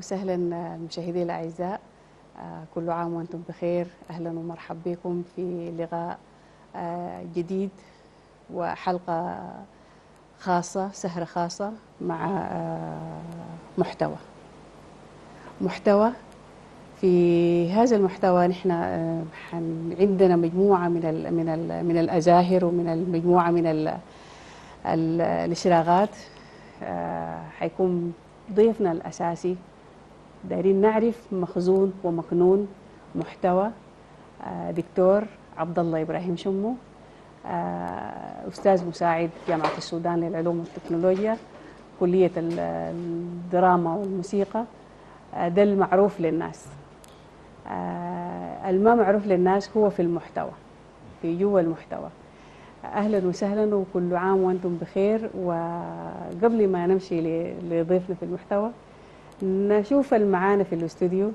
وسهلا مشاهدي الأعزاء، كل عام وأنتم بخير. أهلا ومرحب بكم في لقاء جديد وحلقة خاصة، سهرة خاصة مع محتوى. في هذا المحتوى نحن عندنا مجموعة من الأزاهر ومن المجموعة من الإشراقات. حيكون ضيفنا الأساسي، دايرين نعرف مخزون ومكنون محتوى دكتور عبد الله إبراهيم شمو، أستاذ مساعد جامعة السودان للعلوم والتكنولوجيا، كلية الدراما والموسيقى. ده المعروف للناس، الما معروف للناس هو في المحتوى، في جوا المحتوى. أهلا وسهلا وكل عام وأنتم بخير. وقبل ما نمشي لضيفنا في المحتوى نشوف معانا في الاستوديو،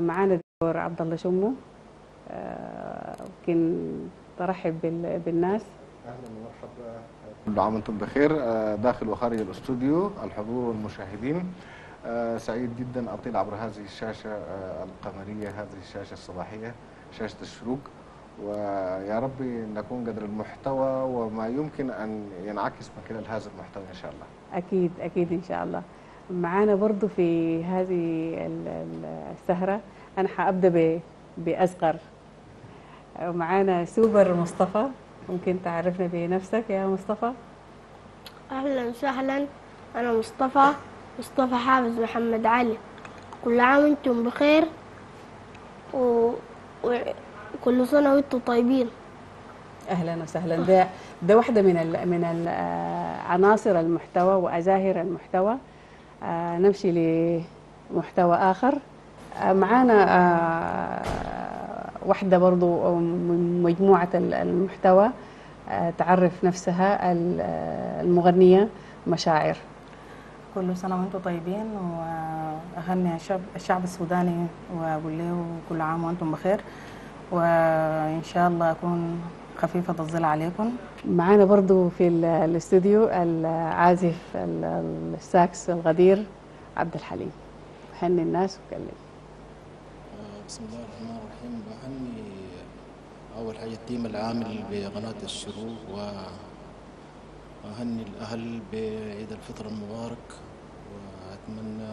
معانا الدكتور عبد الله شمو. ممكن ترحب بالناس. أهلا ومرحبا، كل عام وأنتم بخير داخل وخارج الاستوديو، الحضور والمشاهدين. سعيد جدا أطيل عبر هذه الشاشة القمرية، هذه الشاشة الصباحية، شاشة الشروق، ويا ربي نكون قدر المحتوى وما يمكن أن ينعكس من خلال هذا المحتوى إن شاء الله. أكيد أكيد إن شاء الله. معانا برضو في هذه السهرة، أنا حأبدأ بأصغر. معانا سوبر مصطفى، ممكن تعرفنا بنفسك يا مصطفى؟ أهلا وسهلا، أنا مصطفى حافظ محمد علي. كل عام وانتم بخير وكل سنه وانتم طيبين. اهلا وسهلا. ده واحده من عناصر المحتوى وازاهر المحتوى. نمشي لمحتوى اخر. معانا واحده برضو من مجموعه المحتوى، تعرف نفسها المغنيه مشاعر. كل سنة وانتم طيبين، وأهني الشعب السوداني وأقول له كل عام وانتم بخير، وإن شاء الله أكون خفيفة الظل عليكم. معانا برضو في الاستوديو العازف الساكس الغدير عبد الحليم. هني الناس وكلم. بسم الله الرحمن الرحيم. بهني أول حاجة التيم العامل بقناة الشروق، وأهني الأهل بعيد الفطر المبارك، وأتمنى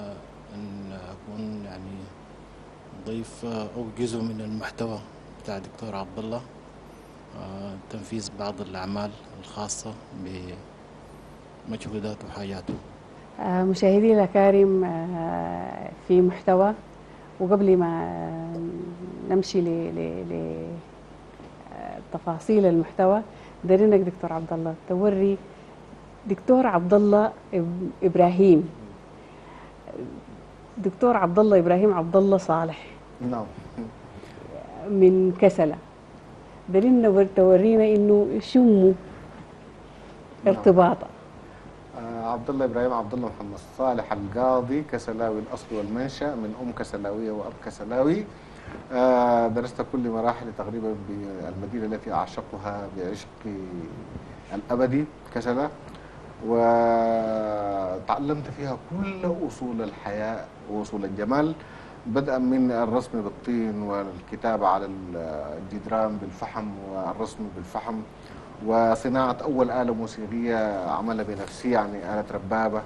أن أكون يعني ضيف أو جزء من المحتوى بتاع الدكتور عبد الله، تنفيذ بعض الأعمال الخاصة بمجهوداته وحياته. مشاهدي الأكارم، في محتوى. وقبل ما نمشي لتفاصيل المحتوى، دارينك دكتور عبد الله توري دكتور عبد الله إبراهيم عبد الله صالح، نعم، من كسلة. دارين تورينا إنه شمو ارتباطه. عبد الله إبراهيم عبد الله محمد صالح القاضي، كسلاوي الأصل والمنشأ، من أم كسلاوية وأب كسلاوي. درست كل مراحل تقريبا بالمدينة التي أعشقها بعشقي الأبدي، كسلة، وتعلمت فيها كل أصول الحياة وأصول الجمال، بدءا من الرسم بالطين والكتابة على الجدران بالفحم والرسم بالفحم، وصناعة أول آلة موسيقية عملها بنفسي، يعني آلة ربابة،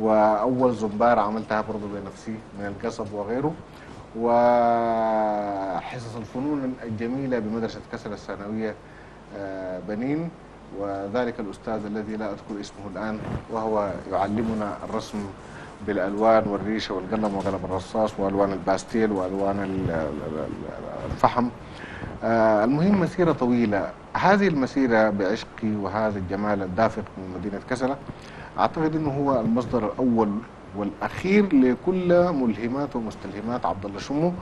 وأول زنبار عملتها برضو بنفسي من القصب وغيره، وحصص الفنون الجميلة بمدرسة كسلة الثانوية بنين، وذلك الأستاذ الذي لا أذكر اسمه الآن، وهو يعلمنا الرسم بالألوان والريشة والقلم وقلم الرصاص وألوان الباستيل وألوان الفحم. المهم مسيرة طويلة، هذه المسيرة بعشقي وهذا الجمال الدافق من مدينة كسلة، أعتقد أنه هو المصدر الأول والأخير لكل ملهمات ومستلهمات عبد الله شمو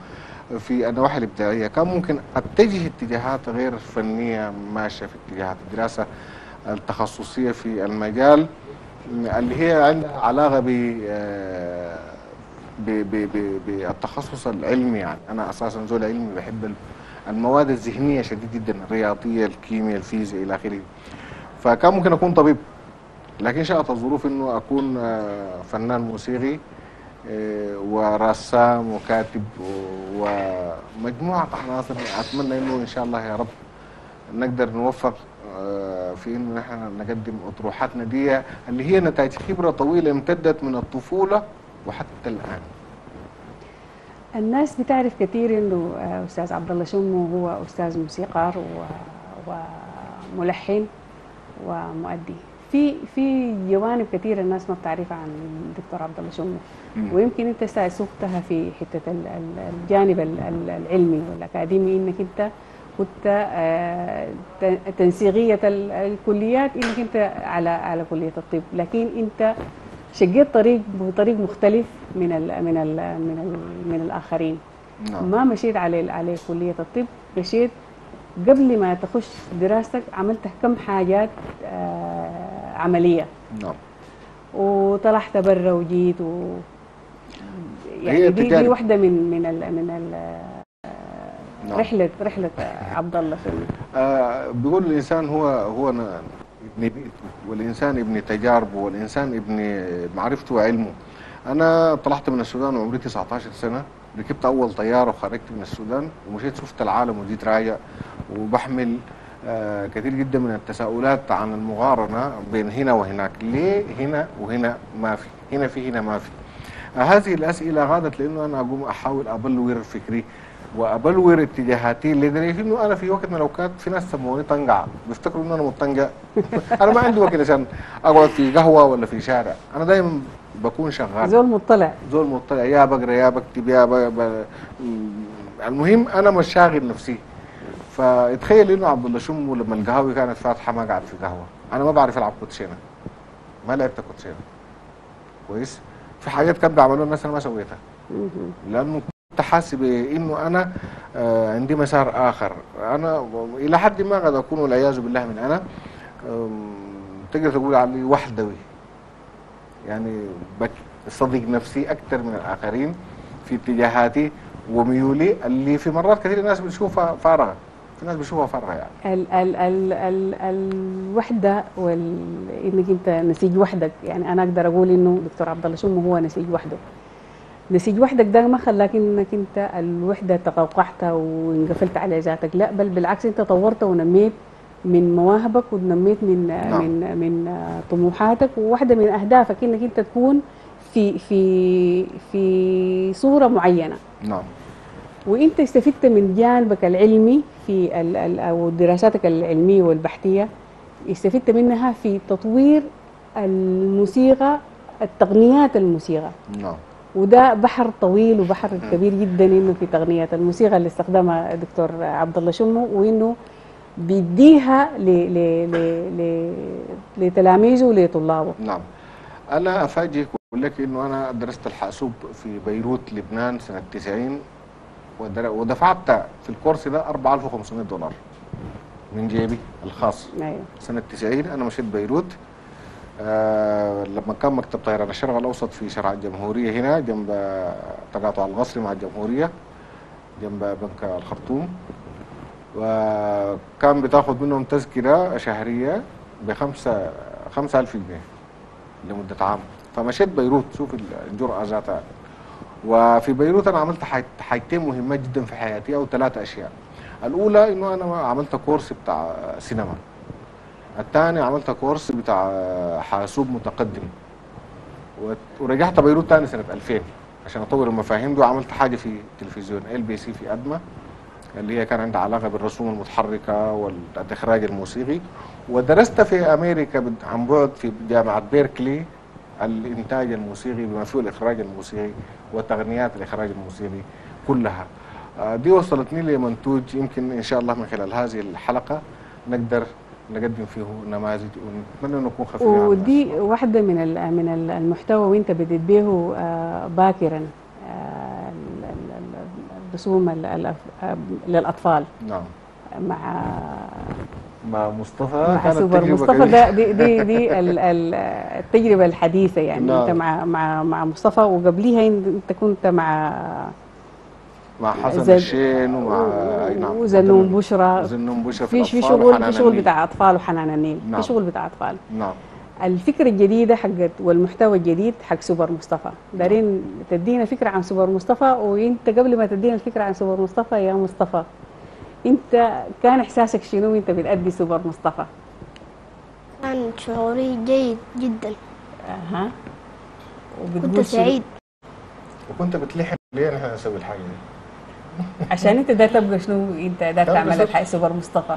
في النواحي الإبداعية. كان ممكن أتجه اتجاهات غير فنية، ماشية في اتجاهات الدراسة التخصصية في المجال اللي هي عندها علاقة بالتخصص العلمي. يعني أنا أساساً زول علمي، بحب المواد الذهنية شديد جداً، الرياضية، الكيمياء، الفيزياء إلى آخره. فكان ممكن أكون طبيب، لكن شاءت الظروف انه اكون فنان موسيقي ورسام وكاتب ومجموعة عناصر. أتمنى أنه إن شاء الله يا رب نقدر نوفق في أنه نحن نقدم أطروحاتنا دي اللي هي نتائج خبرة طويلة امتدت من الطفولة وحتى الآن. الناس بتعرف كثير أنه أستاذ عبد الله شمو هو أستاذ موسيقار وملحن ومؤدي. في جوانب كثيره الناس ما بتعرفها عن الدكتور عبد الله شمو، ويمكن انت سوقتها في حته الجانب العلمي والاكاديمي، انك انت كنت تنسيقيه الكليات، انك انت على كليه الطب، لكن انت شقيت طريق بطريق مختلف من ال من ال من ال من الاخرين. ما مشيت على كليه الطب، مشيت قبل ما تخش دراستك عملت كم حاجات عمليه. نعم. وطلعت برا وجيت يعني دي واحده من رحله عبد الله شمو. بيقول الانسان هو ابن بيئته، والانسان ابن تجاربه، والانسان ابن معرفته وعلمه. انا طلعت من السودان وعمري 19 سنه، ركبت اول طياره وخرجت من السودان ومشيت شفت العالم وجيت راجع، وبحمل كثير جدا من التساؤلات عن المقارنه بين هنا وهناك. ليه هنا وهنا ما في؟ هنا في، هنا ما في. هذه الاسئله غادت لانه انا اقوم احاول ابلور فكري وابلور اتجاهاتي، لدرجه انه انا في وقت من الاوقات في ناس سموني طنقعه، بيفتكروا انه انا من طنجه. انا ما عندي وقت عشان اقعد في قهوه ولا في شارع، انا دايما بكون شغال، زول مطلع، يا بقرا يا بكتب يا المهم انا مش شاغل نفسي. فاتخيل انه عبد الله شمو لما القهاوي كانت فاتحه ما قعد في قهوه، انا ما بعرف العب كوتشينه، ما لعبت كوتشينه كويس. في حاجات كانت بيعملوها الناس انا ما سويتها، لانه كنت حاسس بانه انا عندي مسار اخر. انا الى حد ما قد اكون والعياذ بالله من انا تقدر تقول علي وحدوي، يعني بصدق نفسي اكثر من الاخرين في اتجاهاتي وميولي، اللي في مرات كثير الناس بتشوفها فارغه، في ناس بتشوفها فارغه يعني. ال ال ال ال الوحده انك انت نسيج وحدك، يعني انا اقدر اقول انه دكتور عبد الله شمو هو نسيج وحده. نسيج وحدك ده ما خلاك انك انت الوحده تقوقعتها وانقفلت على ذاتك، لا بل بالعكس انت طورت ونميت من مواهبك ونميت من نعم. من طموحاتك، وواحده من اهدافك انك انت تكون في صوره معينه. نعم. وانت استفدت من جانبك العلمي في او دراساتك العلميه والبحثيه، استفدت منها في تطوير الموسيقى، التقنيات الموسيقى. نعم. وده بحر طويل وبحر كبير جدا، انه في تقنيات الموسيقى اللي استخدمها الدكتور عبد الله شمو، وانه بيديها لتلاميذه ولطلابه. نعم. انا افاجئك واقول لك انه انا درست الحاسوب في بيروت لبنان سنه 90، ودفعت في الكورس ده $4500 من جيبي الخاص. ايوه. سنه 90 انا مشيت بيروت لما كان مكتب طيران الشرق الاوسط في شارع الجمهوريه هنا، جنب تقاطع الغصري مع الجمهوريه، جنب بنك الخرطوم. وكان بتاخد منهم تذكرة شهرية ب5000 جنيه لمدة عام. فمشيت بيروت، شوف الجرأة ذاتها. وفي بيروت أنا عملت حاجتين مهمة جدا في حياتي، أو 3 أشياء. الأولى إنه أنا عملت كورس بتاع سينما. الثاني عملت كورس بتاع حاسوب متقدم. ورجعت بيروت ثاني سنة 2000 عشان أطور المفاهيم دي، وعملت حاجة في تلفزيون LBC في أدمى، اللي هي كان عندها علاقه بالرسوم المتحركه والاخراج الموسيقي. ودرست في امريكا عن بعد في جامعه بيركلي الانتاج الموسيقي بما فيه الاخراج الموسيقي وتقنيات الاخراج الموسيقي كلها. دي وصلتني لمنتوج يمكن ان شاء الله من خلال هذه الحلقه نقدر نقدم فيه نماذج، ونتمنى نكون خفيفين. ودي واحده من المحتوى وانت بديت به باكرا، رسوم للاطفال. نعم. مع مصطفى، كانت تجربه مصطفى. ده دي التجربه الحديثه يعني. نعم. انت مع مصطفى، وقبليها انت كنت مع حسن الشين ومع وزنوم بشرى. في شغل بتاع اطفال وحنان النيل. نعم. في شغل بتاع اطفال. نعم. الفكرة الجديدة حقت والمحتوى الجديد حق سوبر مصطفى، دارين تدينا فكرة عن سوبر مصطفى. وانت قبل ما تدينا الفكرة عن سوبر مصطفى يا مصطفى، انت كان احساسك شنو وانت بتأدي سوبر مصطفى؟ كان شعوري جيد جدا. اها، كنت سعيد. وكنت بتلحق ليه انا اسوي الحاجة دي؟ عشان انت ده تبقى شنو انت ده تعمل الحاجة سوبر مصطفى؟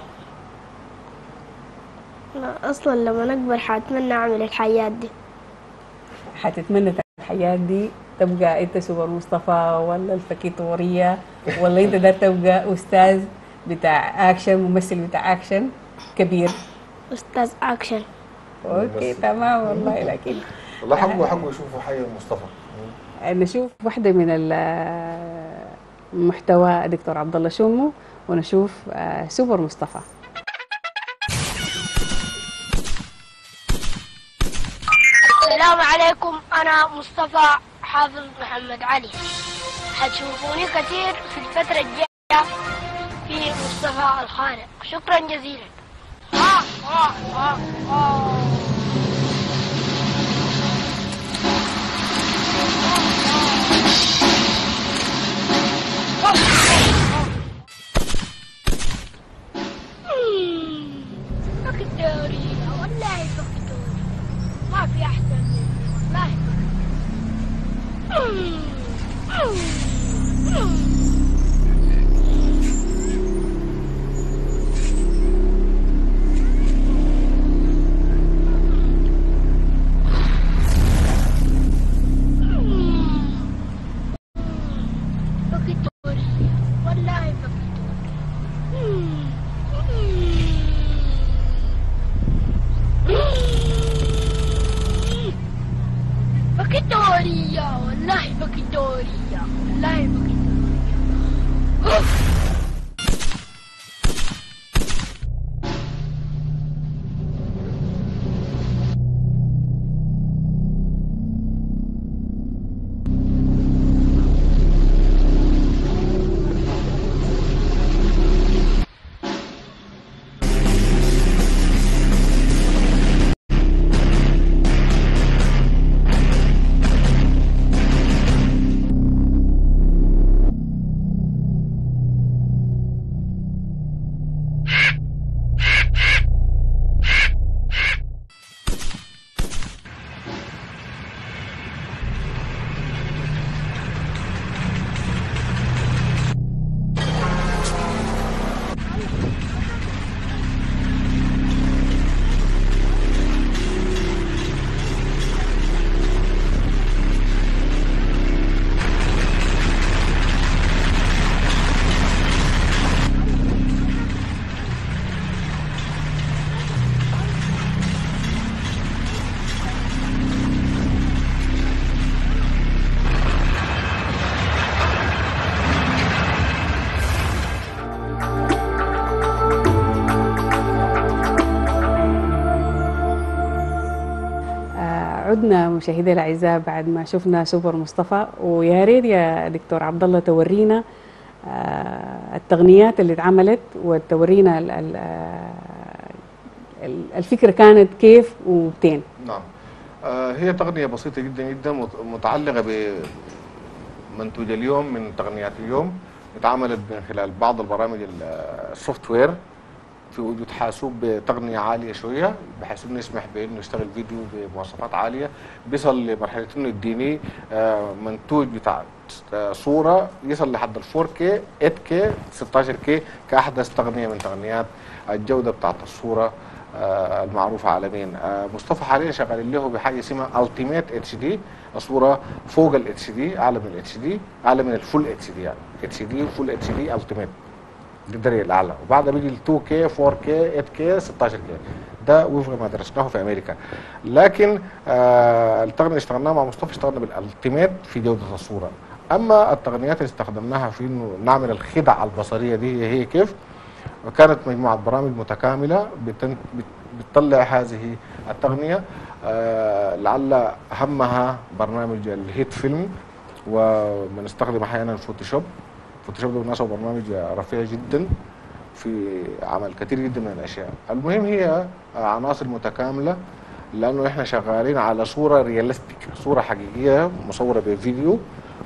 أنا أصلاً لما نكبر حاتمنى أعمل الحيات دي. حتتمنى تعمل الحيات دي، تبقى أنت سوبر مصطفى ولا الفكيتورية ولا أنت ده تبقى أستاذ بتاع أكشن، ممثل بتاع أكشن كبير. أستاذ أكشن. أوكي تمام والله. لكن والله حبوا يشوفوا حي مصطفى. نشوف واحدة من المحتوى دكتور عبد الله شمو ونشوف سوبر مصطفى. السلام عليكم، أنا مصطفى حافظ محمد علي. هتشوفوني كثير في الفترة الجاية في مصطفى الخارق. شكرا جزيلا. ما في أحسن مني والله. عدنا مشاهدينا الاعزاء بعد ما شفنا سوبر مصطفى، ويا ريت يا دكتور عبد الله تورينا التغنيات اللي اتعملت وتورينا الفكره كانت كيف ومتين. نعم، هي تغنيه بسيطه جدا جدا متعلقه بمنتوج اليوم من تغنيات اليوم، اتعملت من خلال بعض البرامج السوفت وير في وجود حاسوب بتقنيه عاليه شويه بحيث انه يسمح بانه يشتغل فيديو بمواصفات عاليه، بيصل لمرحله انه يديني منتوج بتاع صوره يصل لحد ال 4K 8K 16K كاحدث تقنيه من تقنيات الجوده بتاعت الصوره المعروفه عالميا. مصطفى حاليا شغال له بحاجه اسمها التيميت اتش دي، الصوره فوق الاتش دي، اعلى من الاتش دي، اعلى من الفول اتش دي، يعني اتش دي فول اتش دي التيميت الدرجه الاعلى، وبعدها بيجي ال 2K 4K 8K 16K، ده وفق ما درسناه في امريكا. لكن التقنيه اللي اشتغلناها مع مصطفى اشتغلنا بالالتيميت في جوده الصوره. اما التقنيات اللي استخدمناها في انه نعمل الخدع البصريه دي هي كيف؟ كانت مجموعه برامج متكامله بتطلع هذه التقنيه، لعل اهمها برنامج الهيت فيلم، وبنستخدم احيانا الفوتوشوب. فوتوشوب ده بالمناسبه برنامج رفيع جدا في عمل كثير جدا من الاشياء. المهم هي عناصر متكامله لانه احنا شغالين على صوره رياليستيك، صوره حقيقيه مصوره بفيديو،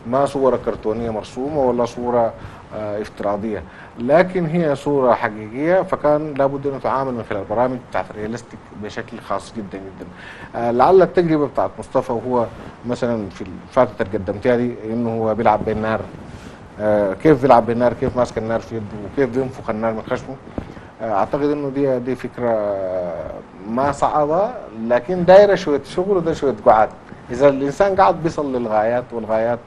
ما صوره كرتونيه مرسومه ولا صوره افتراضيه، لكن هي صوره حقيقيه، فكان لابد ان نتعامل من خلال البرامج بتاعت الرياليستيك بشكل خاص جدا جدا. لعل التجربه بتاعت مصطفى وهو مثلا في الفاتت اللي قدمتها دي انه هو بيلعب بالنار، كيف بيلعب بالنار، كيف ماسك النار في يده وكيف بينفخ النار من خشمه، اعتقد انه دي فكره ما صعبه لكن دايره شويه شغل وده شويه قعد. اذا الانسان قعد بيصل للغايات والغايات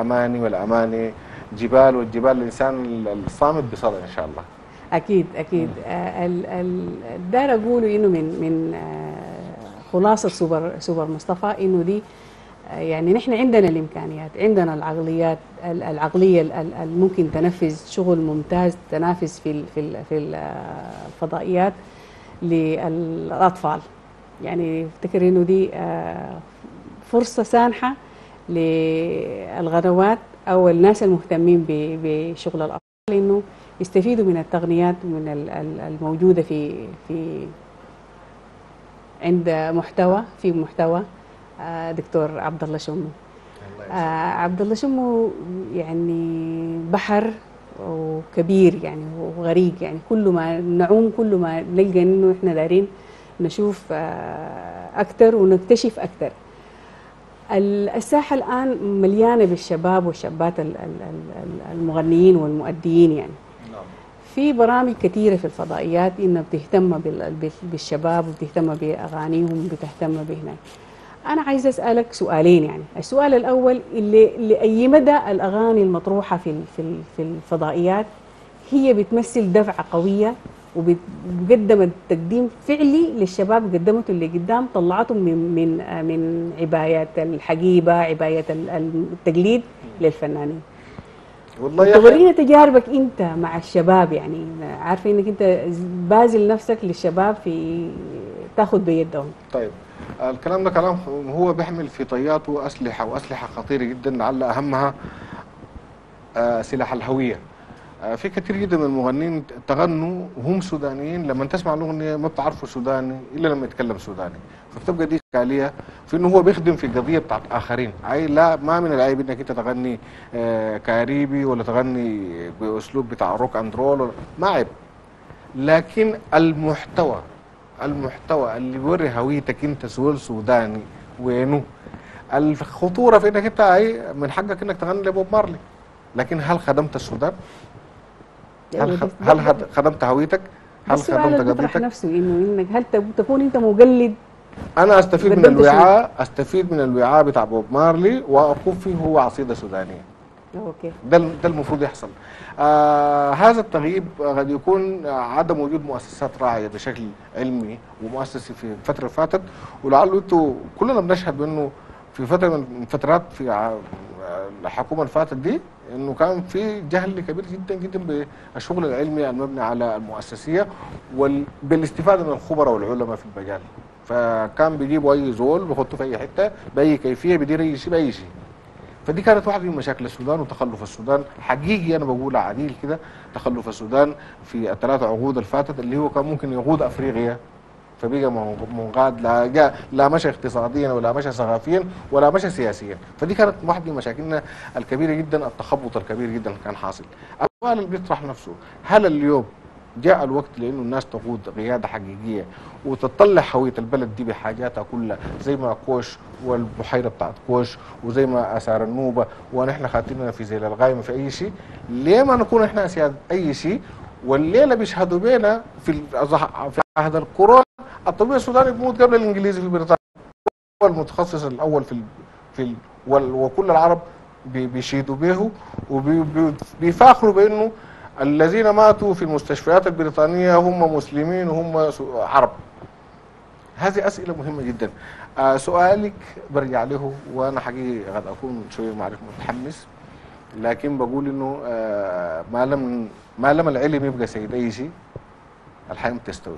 اماني والاماني جبال والجبال، الانسان الصامت بيصلها ان شاء الله. اكيد اكيد. ده اقوله انه من خلاصه سوبر مصطفى انه دي يعني نحن عندنا الامكانيات، عندنا العقليات العقليه اللي ممكن تنفذ شغل ممتاز، تنافس في الفضائيات للاطفال. يعني افتكر انه دي فرصه سانحه للغدوات او الناس المهتمين بشغل الاطفال انه يستفيدوا من التقنيات ومن الموجوده في عند محتوى دكتور عبد الله شمو. عبد الله شمو يعني بحر وكبير يعني وغريق، يعني كل ما نعوم كل ما نلقى انه احنا دايرين نشوف اكثر ونكتشف اكثر. الساحه الان مليانه بالشباب والشابات المغنيين والمؤديين، يعني في برامج كثيره في الفضائيات انها بتهتم بالشباب وبتهتم باغانيهم وبتهتم بهناك. أنا عايزة أسألك سؤالين، يعني السؤال الأول لأي مدى الأغاني المطروحة في الفضائيات هي بتمثل دفعة قوية وقدمت تقديم فعلي للشباب، قدمته اللي قدام، طلعتهم من عباية الحقيبة، عباية التقليد للفنانين. والله تورينا تجاربك أنت مع الشباب، يعني عارفة أنك أنت بازل نفسك للشباب في تاخذ بيدهم. طيب الكلام ده كلام هو بيحمل في طياته أسلحة وأسلحة خطيرة جدا، لعل أهمها سلاح الهوية. في كتير جدا من المغنيين تغنوا وهم سودانيين، لما تسمع الأغنية ما بتعرفوا سوداني إلا لما يتكلم سوداني، فبتبقى دي إشكالية في إنه هو بيخدم في قضية بتاعت آخرين. أي لا، ما من العيب إنك أنت تغني كاريبي ولا تغني بأسلوب بتاع روك أند رول، ما عيب، لكن المحتوى اللي بيوري هويتك انت سوداني وينه. الخطوره في انك انت من حقك انك تغني لبوب مارلي، لكن هل خدمت السودان؟ هل خدمت هويتك؟ هل خدمت قضيتك؟ نفسه انك هل تكون انت مقلد؟ انا استفيد من الوعاء بتاع بوب مارلي واقوم فيه هو عصيده سودانيه. اوكي، ده المفروض يحصل. هذا التغييب قد يكون عدم وجود مؤسسات راعيه بشكل علمي ومؤسسي في الفتره فاتت، ولعله انتوا كلنا بنشهد بانه في فتره من فترات في الحكومه اللي فاتت دي انه كان في جهل كبير جدا جدا بالشغل العلمي المبني على المؤسسيه وبالاستفاده من الخبراء والعلماء في المجال، فكان بيجيبوا اي زول بيحطوه في اي حته باي كيفيه بيدير اي شيء باي شيء. فدي كانت واحدة من مشاكل السودان وتخلف السودان حقيقي، أنا بقول عديل كده، تخلف السودان في ال3 عقود الفاتت اللي هو كان ممكن يقود أفريقيا، فبقى منقاد، لا مشى اقتصاديا ولا مشى ثقافيا ولا مشى سياسيا. فدي كانت واحدة من مشاكلنا الكبيرة جدا، التخبط الكبير جدا كان حاصل. السؤال اللي بيطرح نفسه، هل اليوم جاء الوقت لأنه الناس تقود قيادة حقيقية وتطلع هوية البلد دي بحاجاتها كلها، زي ما كوش والبحيرة بتاعت كوش وزي ما آثار النوبة ونحن خاتمنا في زي الغايمة في أي شيء؟ ليه ما نكون احنا أسياد أي شيء؟ والليلة بيشهدوا بينا في عهد القرون الطبيب السوداني بموت قبل الإنجليزي في بريطانيا، هو المتخصص الأول وكل العرب بيشيدوا به وبيفاخروا بأنه الذين ماتوا في المستشفيات البريطانية هم مسلمين وهم عرب. هذه أسئلة مهمة جدا. سؤالك برجع له، وأنا حقيقي قد أكون شوية معرفة متحمس، لكن بقول إنه ما لم العلم يبقى سيد أي شيء الحياة بتستوي.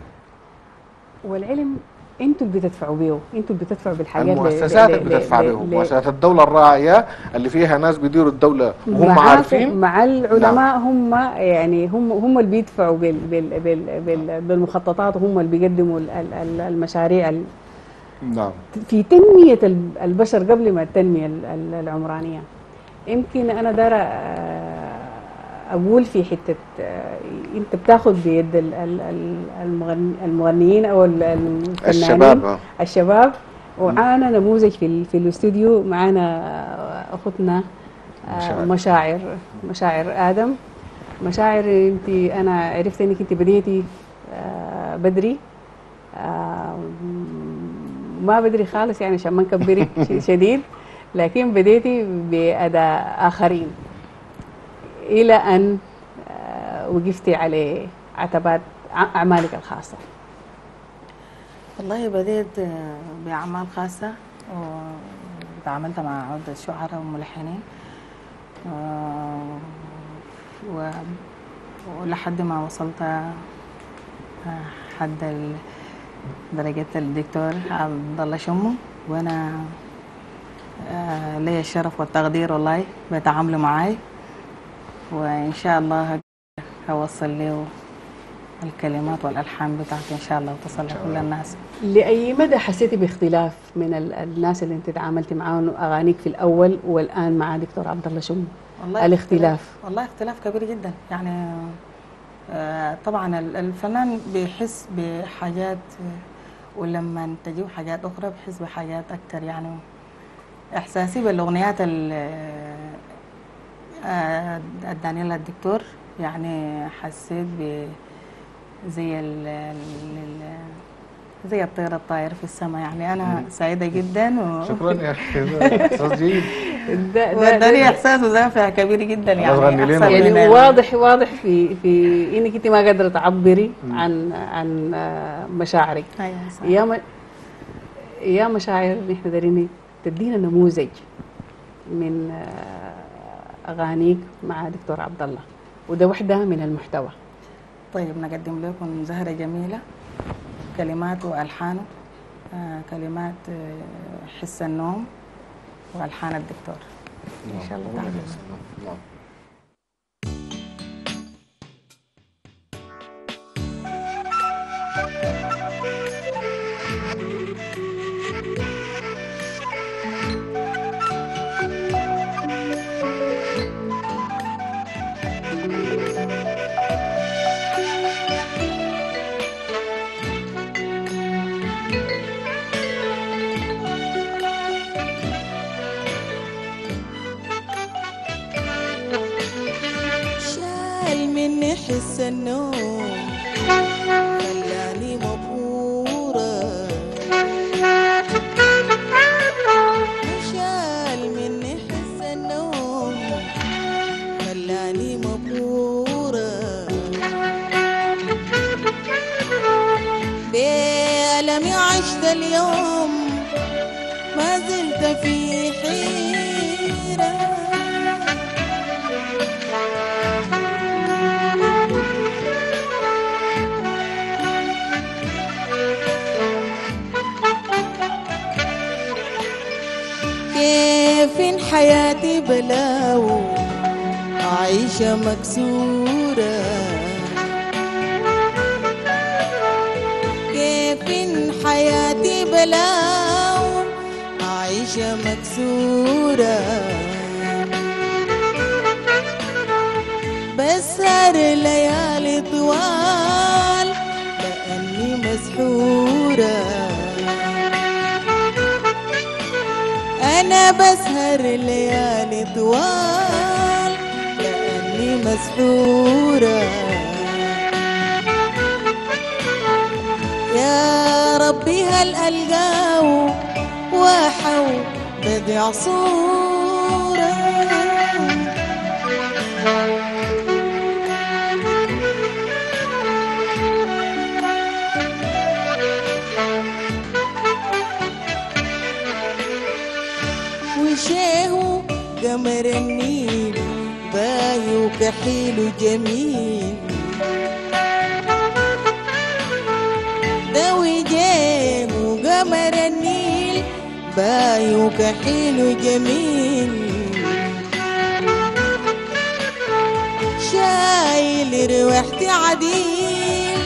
والعلم انتوا اللي بتدفعوا بيه، انتوا اللي بتدفعوا بالحاجات، المؤسسات اللي بتدفع بيه، مؤسسات الدوله الراعيه اللي فيها ناس بيديروا الدوله وهم عارفين مع العلماء. نعم. هم يعني هم اللي بيدفعوا بالمخططات، وهم اللي بيقدموا المشاريع نعم. في تنمية البشر قبل ما التنمية العمرانية. يمكن أنا دار أقول في حتة أنت بتاخذ بيد المغنيين أو الفنانين الشباب وعانا نموذج في الاستوديو معانا أختنا مشاعر آدم. مشاعر أنت أنا عرفت أنك أنت بديتي بدري ما بدري خالص يعني عشان ما نكبرك شديد، لكن بديتي بأداء آخرين إلى أن وقفتي على عتبات أعمالك الخاصة. والله بديت بأعمال خاصة وتعاملت مع عدة شعراء وملحنين ولحد ما وصلت حد درجة الدكتور عبد الله شمو، وأنا لي الشرف والتقدير والله بتعاملوا معاي، وإن شاء الله هوصل له الكلمات والألحان بتاعتي إن شاء الله وتصل لكل الناس. لأي مدى حسيتي باختلاف من الناس اللي أنت تعاملتي معاهم أغانيك في الأول والآن مع دكتور عبد الله شمو؟ والله الاختلاف والله اختلاف كبير جدا يعني. طبعا الفنان بيحس بحاجات، ولما تجيب حاجات أخرى بيحس بحاجات أكتر يعني. إحساسي بالأغنيات الدانيلا الدكتور يعني حسيت زي الطير الطاير في السماء يعني. أنا سعيدة جدا شكرا يا أخي، إحساس جيد والدنيا إحساس ودافع كبير جدا يعني. يعني واضح في إنك أنت ما قادرة تعبري عن مشاعرك. أيوة صح. يا مشاعر نحن دارين تدينا نموذج من أغانيك مع دكتور عبد الله، وده وحدة من المحتوى. طيب نقدم لكم زهرة جميلة، كلمات وألحانه، كلمات حس النوم وألحان الدكتور إن شاء الله تعالى. حس النوم خلاني مبهورة، شال مني حس النوم خلاني مبهورة، بألمي عشت اليوم ما زلت في حيرة، فين حياتي بلاو عايشة مكسورة، كيفين حياتي بلاو عايشة مكسورة، بسهر ليالي طوال لأني مسحورة، أنا بسهر ليالي طوال لأني مسحورة، يا ربي هل ألقاو واحو بدع صورة، شاهو قمر النيل باهي وكحيل جميل، ده وجاه قمر النيل باهي وكحيل جميل، شايل روحتي عديل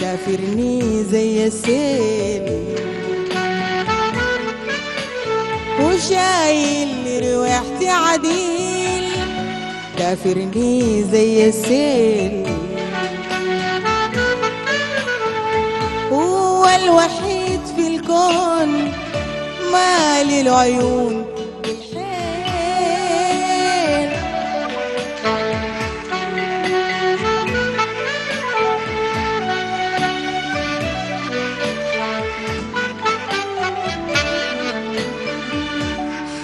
كافرني زي السيل، وشايل رواحتي عديل دافرني زي السيل، هو الوحيد في الكون مالي العيون بالحيل.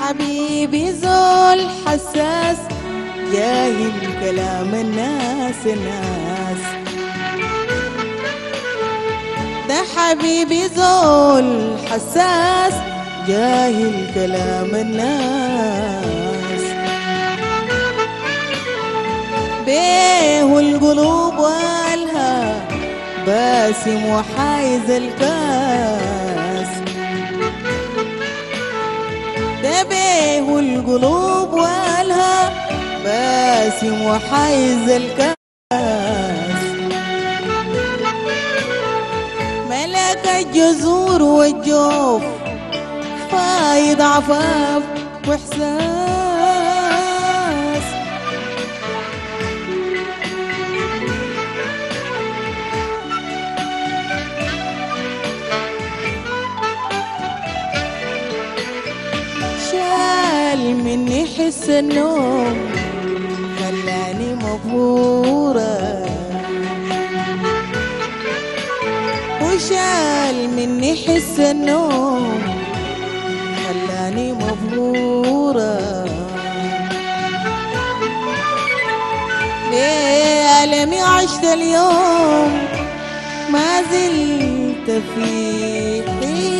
حبيبي ذو الحساس جاهل كلام الناس، ده حبيبي ذو الحساس جاهل كلام الناس، بيه القلوب والها باسم وحايز الكاس، ده بيه القلوب والها باسم وحايز الكاس، الجزور والجوف فايض عفاف واحساس، شال مني حس النوم خلاني مبهورة، شال مني حس النوم خلاني مبهورة، ليه ألمي عشت اليوم ما زلت في حيرة.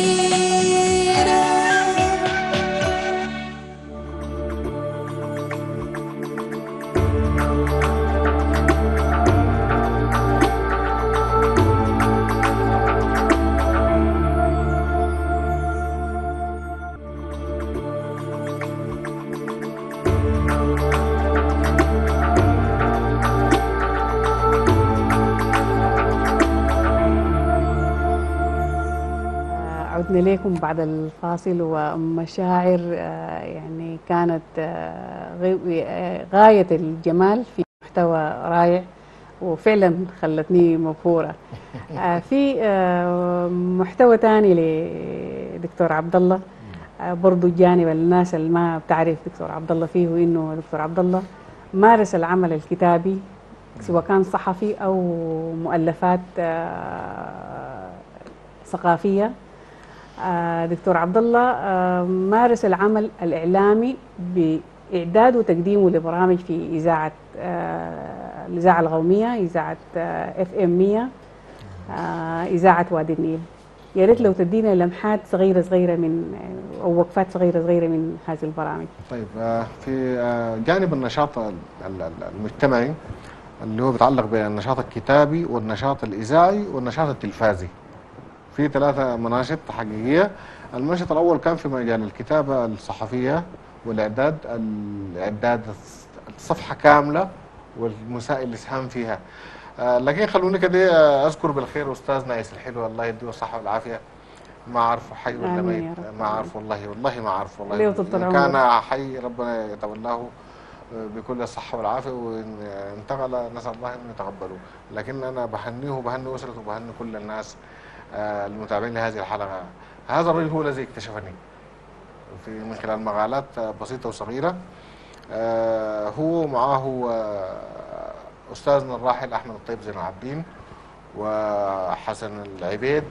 عدنا لكم بعد الفاصل، ومشاعر يعني كانت غاية الجمال في محتوى رائع وفعلا خلتني مبهورة. في محتوى تاني لدكتور عبد الله برضو، الجانب الناس اللي ما بتعرف دكتور عبد الله فيه، وإنه دكتور عبد الله مارس العمل الكتابي سواء كان صحفي أو مؤلفات ثقافية. دكتور عبد الله مارس العمل الإعلامي بإعداد وتقديمه لبرامج في إذاعة الإذاعة القومية، إذاعة اف ام 100، إذاعة وادي النيل. يا ريت لو تدينا لمحات صغيرة صغيرة من أو وقفات صغيرة صغيرة من هذه البرامج. طيب، في جانب النشاط المجتمعي اللي هو بيتعلق بالنشاط الكتابي والنشاط الإذاعي والنشاط التلفازي، في 3 مناشط حقيقيه. المنشط الاول كان في مجال الكتابه الصحفيه والاعداد، الصفحه كامله والمسائل اللي ساهم فيها. لكن خلوني كده اذكر بالخير استاذنا عيسى الحلو، الله يديه الصحه والعافيه، ما عارفه حي ولا ميت، ما عارف والله ما عارف والله. كان حي ربنا يتولاه بكل الصحه والعافيه، وانتقل نسال الله انه يتقبله. لكن انا بهنيه وبهني اسرته وبهني كل الناس المتابعين لهذه الحلقة. هذا الرجل هو الذي اكتشفني في من خلال مقالات بسيطة وصغيرة، هو معاه أستاذنا الراحل أحمد الطيب زين العابدين وحسن العبيد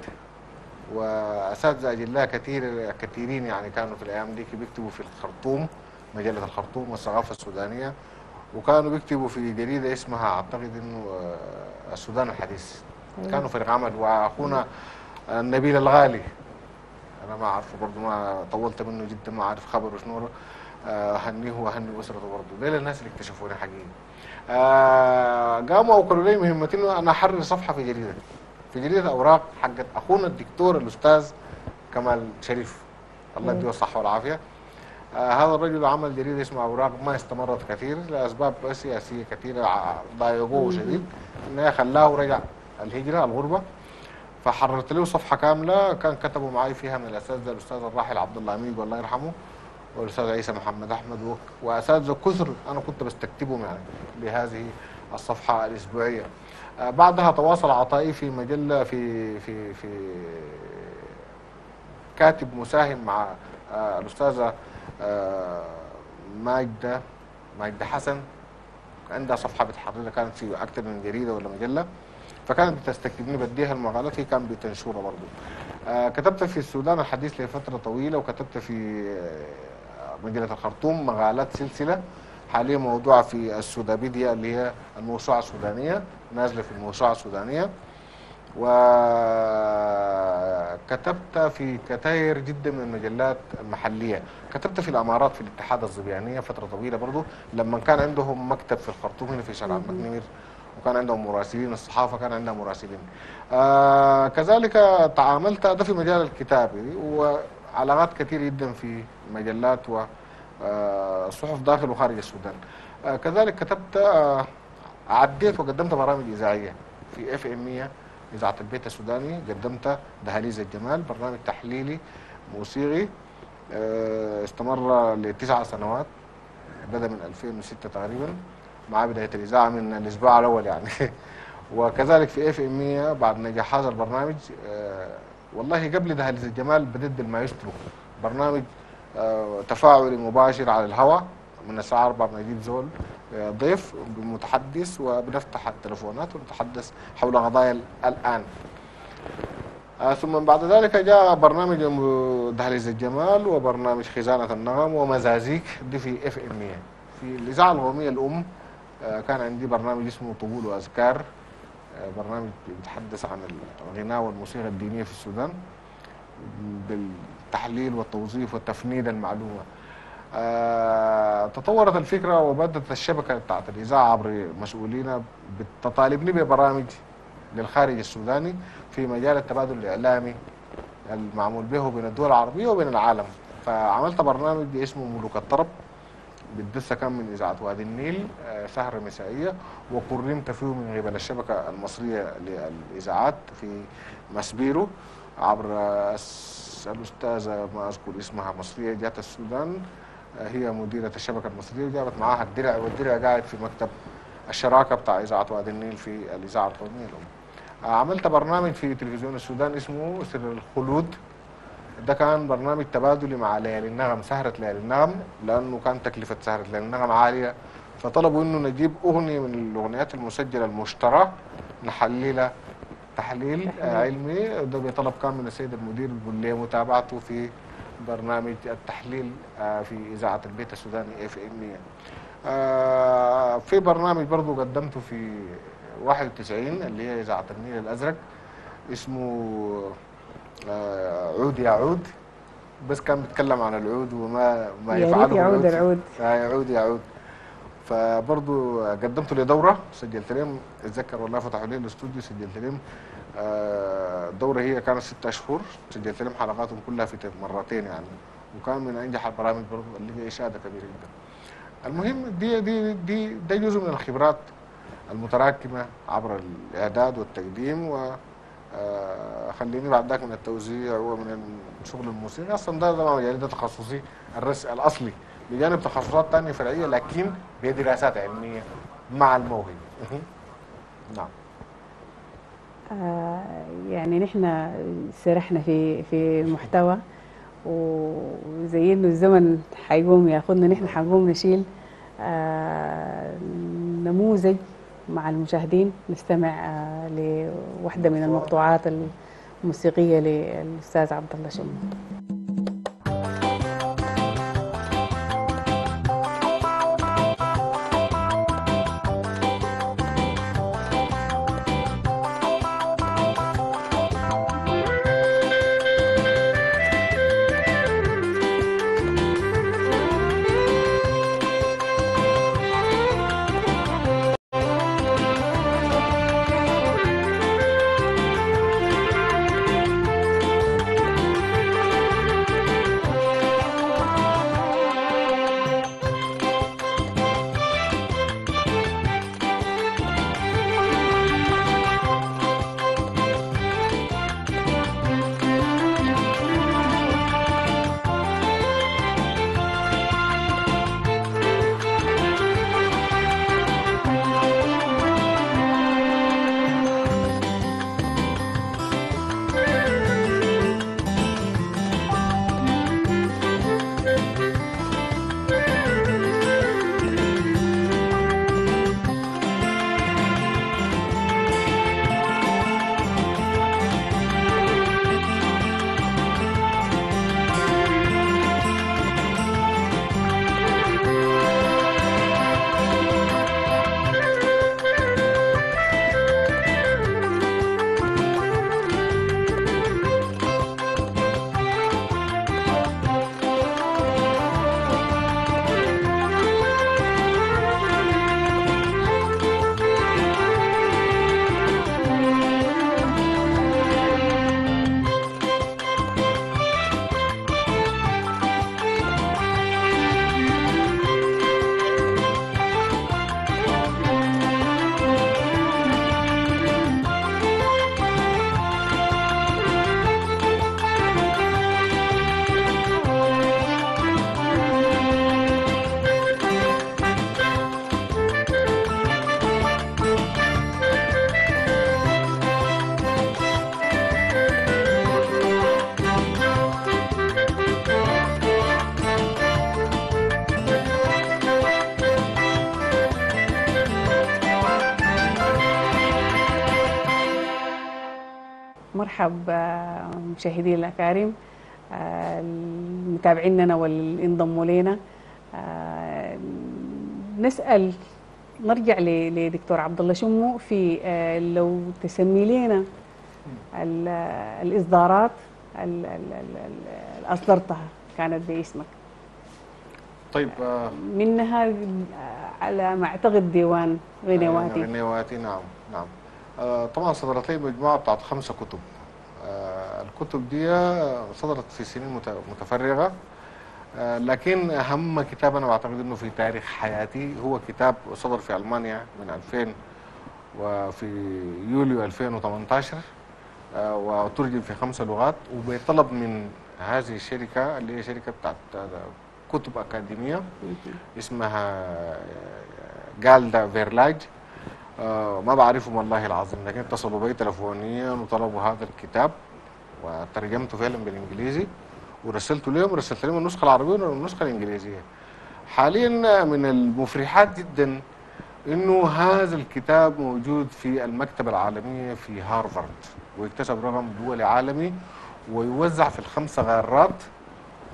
وأساتذة أجلاء كثيرين يعني كانوا في الأيام دي بيكتبوا في الخرطوم، مجلة الخرطوم والثقافة السودانية، وكانوا بيكتبوا في جريدة اسمها أعتقد إنه السودان الحديث، كانوا فريق عمل. واخونا النبيل الغالي انا ما اعرفه برضه، ما طولت منه جدا، ما عارف خبره شنو. اهنيه واهني اسرته برضه، دول الناس اللي اكتشفوني حقيقي. قاموا وكانوا لي مهمتي انه انا احرر صفحه في جريده، اوراق حقت اخونا الدكتور الاستاذ كمال شريف، الله يديه الصحه والعافيه. هذا الرجل عمل جريده اسمها اوراق، ما استمرت كثير لاسباب سياسيه كثيره ضايقوه شديد، انه خلاه رجع الهجرة الغربة. فحررت له صفحة كاملة، كان كتبوا معي فيها من الأساتذة الأستاذ الراحل عبد الله أمين الله يرحمه، والاستاذ عيسى محمد احمد واساتذه كثر انا كنت بستكتبهم يعني بهذه الصفحه الاسبوعيه. بعدها تواصل عطائي في مجله في كاتب مساهم مع الاستاذه ماجدة حسن، عندها صفحه بتحررها كانت في اكثر من جريده ولا مجله، فكانت بتستكتبني بديها المقالات، هي كانت بتنشرها برضه. كتبت في السودان الحديث لفتره طويله، وكتبت في مجله الخرطوم مقالات سلسله حاليا موضوعه في السودابيديا اللي هي الموسوعه السودانيه، نازله في الموسوعه السودانيه. وكتبت في كتير جدا من المجلات المحليه، كتبت في الامارات في الاتحاد الظبيانيه فتره طويله برضه لما كان عندهم مكتب في الخرطوم هنا في شارع محمد نمير، وكان عندهم مراسلين، الصحافه كان عندها مراسلين. كذلك تعاملت ده في مجال الكتابه، وعلاقات كثيره جدا في مجلات وصحف داخل وخارج السودان. كذلك كتبت، عديت وقدمت برامج اذاعيه في اف ام 100 اذاعه البيت السوداني، قدمت دهاليز الجمال، برنامج تحليلي موسيقي استمر ل9 سنوات، بدا من 2006 تقريبا مع بداية الإذاعة من الأسبوع الأول يعني. وكذلك في اف ام 100 بعد نجاح هذا البرنامج، والله قبل دهاليز الجمال بديت بالمايسترو، برنامج تفاعلي مباشر على الهواء من الساعة 4 بنجيب زول ضيف بمتحدث وبنفتح التلفونات ونتحدث حول قضايا الآن. ثم بعد ذلك جاء برنامج دهاليز الجمال وبرنامج خزانة النغم ومزازيك، دي في اف ام 100. في الإذاعة القومية الأم كان عندي برنامج اسمه طبول وأذكار، برنامج بيتحدث عن الغناء والموسيقى الدينية في السودان بالتحليل والتوظيف والتفنيد المعلومة. تطورت الفكرة وبدت الشبكة بتاعت الإذاعة عبر مسؤولينا بتطالبني ببرامج للخارج السوداني في مجال التبادل الإعلامي المعمول به بين الدول العربية وبين العالم، فعملت برنامج اسمه ملوك الطرب بالدسة، كان من إذاعة وادي النيل، سهرة مسائية، وكرمت فيه من قبل الشبكة المصرية للإذاعات في مسبيرو عبر الأستاذة ما أذكر اسمها، مصرية جات السودان، هي مديرة الشبكة المصرية، وجابت معاها الدرع، والدرع قاعد في مكتب الشراكة بتاع إذاعة وادي النيل في الإذاعة القومية الأم. عملت برنامج في تلفزيون السودان اسمه سر الخلود، ده كان برنامج تبادلي مع ليالي النغم، سهرة ليالي النغم، لأنه كان تكلفة سهرة ليالي النغم عالية، فطلبوا إنه نجيب أغنية من الأغنيات المسجلة المشترى نحللها تحليل علمي، ده بطلب كان من السيد المدير لمتابعته في برنامج التحليل في إذاعة البيت السوداني اف ام 100. في برنامج برضه قدمته في 91 اللي هي إذاعة النيل الأزرق اسمه عود يا عود، بس كان بيتكلم عن العود وما ما يفعله يعود العود، يعود يا عود. فبرضه قدمت لي دوره، سجلت لهم، اتذكر والله فتحوا لي الاستوديو، سجلت لهم دوره، هي كانت 6 أشهر، سجلت لهم حلقاتهم كلها في مرتين يعني، وكان من انجح البرامج برضه اللي هي اشاده كبيره جدا. المهم دي دي دي ده جزء من الخبرات المتراكمه عبر الاعداد والتقديم، و خليني بعد ذاك من التوزيع ومن الشغل الموسيقي، اصلا ده يعني ده تخصصي الرسم الاصلي، بجانب تخصصات ثانيه فرعيه لكن هي دراسات علميه مع الموهبه. نعم. يعني نحن سرحنا في محتوى، وزي انه الزمن حيقوم ياخذنا، نحن حنقوم نشيل نموذج مع المشاهدين، نستمع لوحدة من المقطوعات الموسيقية للأستاذ عبد الله شمو. مرحبا مشاهدينا الأكارم، متابعينا واللي انضموا لنا. نسأل نرجع لدكتور عبد الله شمو في لو تسمي لنا الإصدارات اللي أصدرتها كانت باسمك. طيب، منها على ما أعتقد ديوان غنيواتي. غنيواتي، نعم. طبعا صدرت لي مجموعه بتاعت 5 كتب. الكتب دي صدرت في سنين متفرغه، لكن اهم كتاب انا بعتقد انه في تاريخ حياتي هو كتاب صدر في المانيا من 2000 وفي يوليو 2018، وترجم في 5 لغات، وبيطلب من هذه الشركه اللي هي شركه بتاعت كتب اكاديميه اسمها جالدا فيرلاج. ما بعرفهم والله العظيم، لكن اتصلوا بي تلفونيا وطلبوا هذا الكتاب، وترجمته فعلا بالانجليزي ورسلته لهم، ورسلت لهم النسخه العربيه والنسخه الانجليزيه. حاليا من المفرحات جدا انه هذا الكتاب موجود في المكتبه العالميه في هارفرد، ويكتسب رقم دولي عالمي، ويوزع في 5 غارات،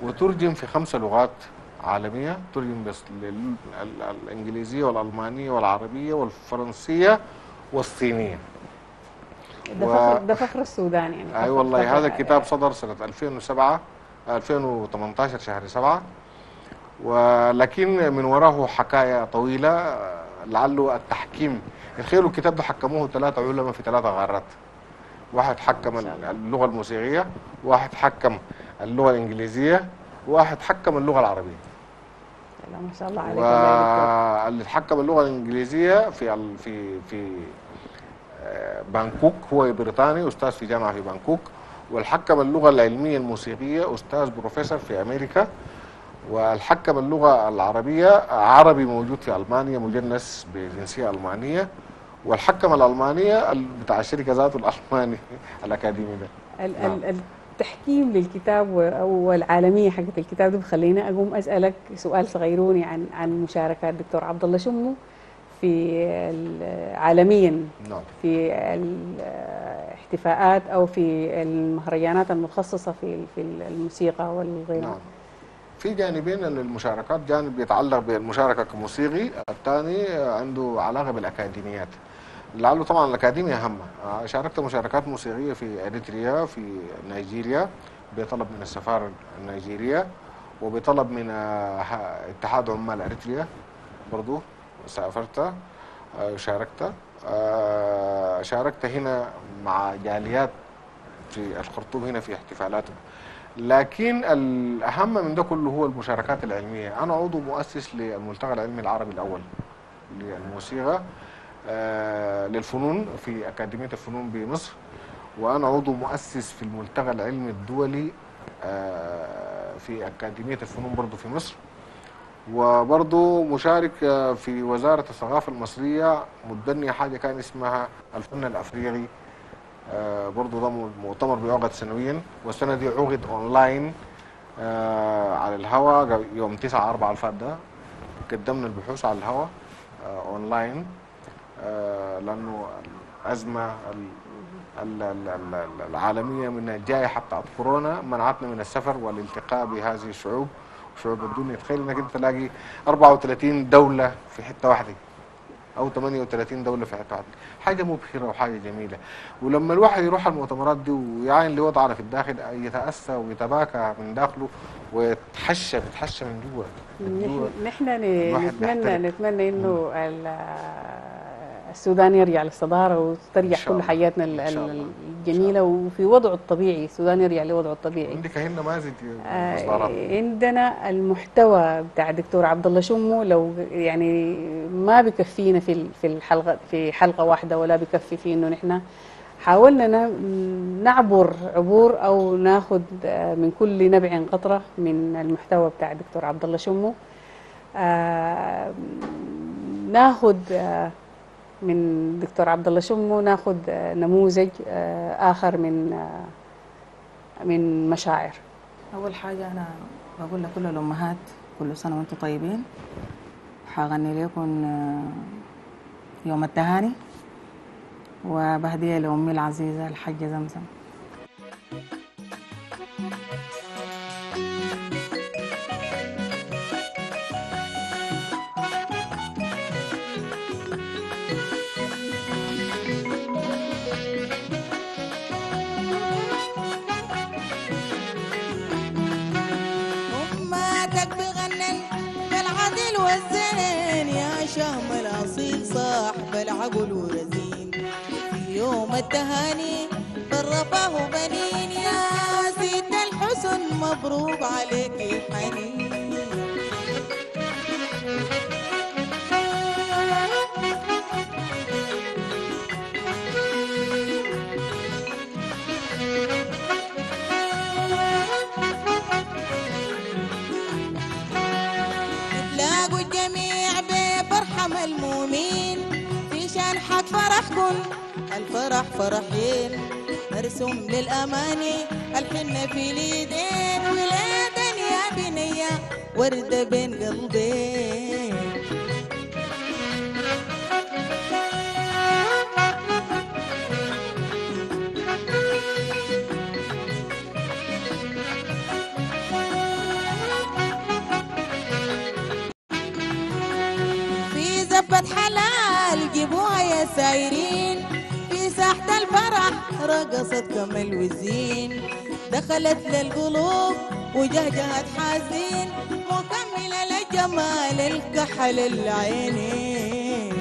وترجم في 5 لغات عالمية، ترجم بس للإنجليزية والألمانية والعربية والفرنسية والصينية. ده فخر السودان يعني. أي والله، هذا الكتاب صدر سنة 2018 شهر 7، ولكن من وراه حكاية طويلة لعله التحكيم. الخير الكتاب ده حكموه 3 علماء في 3 غارات. واحد حكم اللغة الموسيقية، واحد حكم اللغة الإنجليزية، واحد حكم اللغه العربيه. ما شاء الله عليك يا دكتور. اللي حكم اللغه الانجليزيه في بانكوك، هو بريطاني استاذ في جامعه في بانكوك، والحكم اللغه العلميه الموسيقيه استاذ بروفيسور في امريكا، والحكم اللغه العربيه عربي موجود في المانيا مجنس بجنسيه المانيه، والحكم الالمانيه بتاع الشركه ذاته الالماني الاكاديمي ده. التحكيم للكتاب والعالميه حقت الكتاب ده بخلينا اقوم اسالك سؤال صغيروني عن مشاركات الدكتور عبد الله شمو في عالميا في الاحتفاءات او في المهرجانات المتخصصه في الموسيقى والغناء. نعم، في جانبين للمشاركات، جانب يتعلق بالمشاركه كموسيقي، الثاني عنده علاقه بالاكاديميات. لعله طبعا الاكاديميه اهم. شاركت مشاركات موسيقيه في اريتريا، في نيجيريا بطلب من السفاره النيجيريه، وبطلب من اتحاد عمال اريتريا برضو سافرت شاركت. شاركت هنا مع جاليات في الخرطوم هنا في احتفالاتهم. لكن الاهم من ده كله هو المشاركات العلميه. انا عضو مؤسس للملتقى العلمي العربي الاول للموسيقى للفنون في أكاديمية الفنون بمصر، وأنا عضو مؤسس في الملتقى العلمي الدولي في أكاديمية الفنون برضو في مصر، وبرضو مشارك في وزارة الثقافة المصرية مدني حاجة كان اسمها الفن الأفريقي، برضو ده مؤتمر بيعقد سنويا، والسنة دي عقد أونلاين على الهواء يوم 9/4 الفات ده. قدمنا البحوث على الهواء أونلاين لأنه الأزمة العالمية من الجائحة بتاعت كورونا منعتنا من السفر والالتقاء بهذه الشعوب وشعوب الدنيا. تخيل انك انت تلاقي 34 دولة في حتة واحدة أو 38 دولة في حتة واحدة، حاجة مبهرة وحاجة جميلة. ولما الواحد يروح المؤتمرات دي ويعاين لوضعنا في الداخل يتأسى ويتباكى من داخله ويتحشى، بيتحشى من جوه. نحن نتمنى انه السودان يرجع للصدارة وترجع كل حياتنا الجميلة، وفي وضعه الطبيعي، السودان يرجع لوضعه الطبيعي. عندك نماذج مصدرات؟ عندنا المحتوى بتاع الدكتور عبد الله شمو لو يعني ما بكفينا في الحلقة في حلقة واحدة، ولا بكفي في انه نحن حاولنا نعبر عبور او ناخذ من كل نبع قطرة من المحتوى بتاع الدكتور عبد الله شمو، ناخذ من دكتور عبد الله شمو ناخذ نموذج اخر من مشاعر. اول حاجه انا بقول لكل الامهات كل سنه وانتم طيبين. حغني لكم يوم التهاني وبهديه لامي العزيزه الحجه زمزم. عقل ورزين في يوم التهاني فرفاه بنين يا زينة الحسن مبروك عليك حنين. الفرح فرحين نرسم للأماني الحنة في اليدين ولادا يا بنية وردة بين قلبين. في زبة حلال جيبوها يا سايرين في ساحة الفرح رقصت كمل وزين دخلت للقلوب وجهجهت حزين مكملة لجمال الكحل العينين.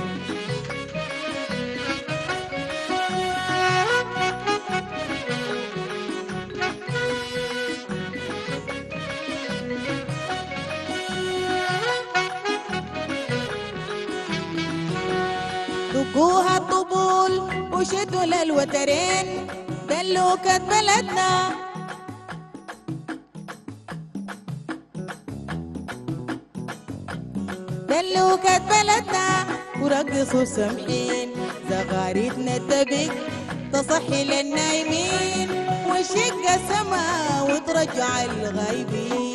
دقوها الطبول وشدوا للوترين دلوكة بلدنا دلوكة بلدنا ورقصوا سمحين زغاريتنا تبك تصحي للنايمين وشق السما وترجع الغايبين.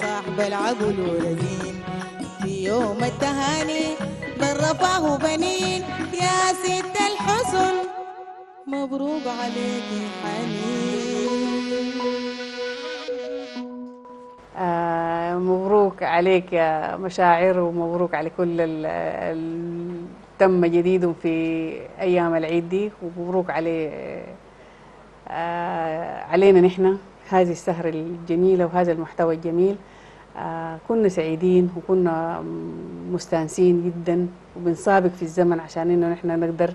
صاحب العقل والدين في يوم التهاني بالرفاه بنين يا ست الحسن مبروك عليك حنين. مبروك عليك يا مشاعر ومبروك على كل تم جديد في ايام العيد دي ومبروك علي علينا نحن هذه السهرة الجميلة وهذا المحتوى الجميل. كنا سعيدين وكنا مستانسين جدا وبنسابق في الزمن عشان انه نحن نقدر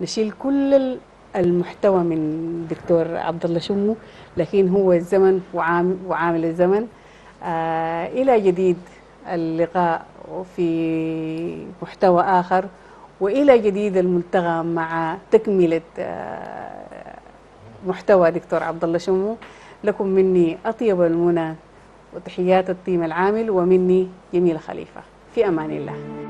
نشيل كل المحتوى من دكتور عبد الله شمو، لكن هو الزمن وعامل الزمن. الى جديد اللقاء في محتوى اخر والى جديد الملتقى مع تكملة محتوى دكتور عبد الله شمو. لكم مني أطيب المنى وتحيات الطيب العامل ومني جميل خليفة. في أمان الله.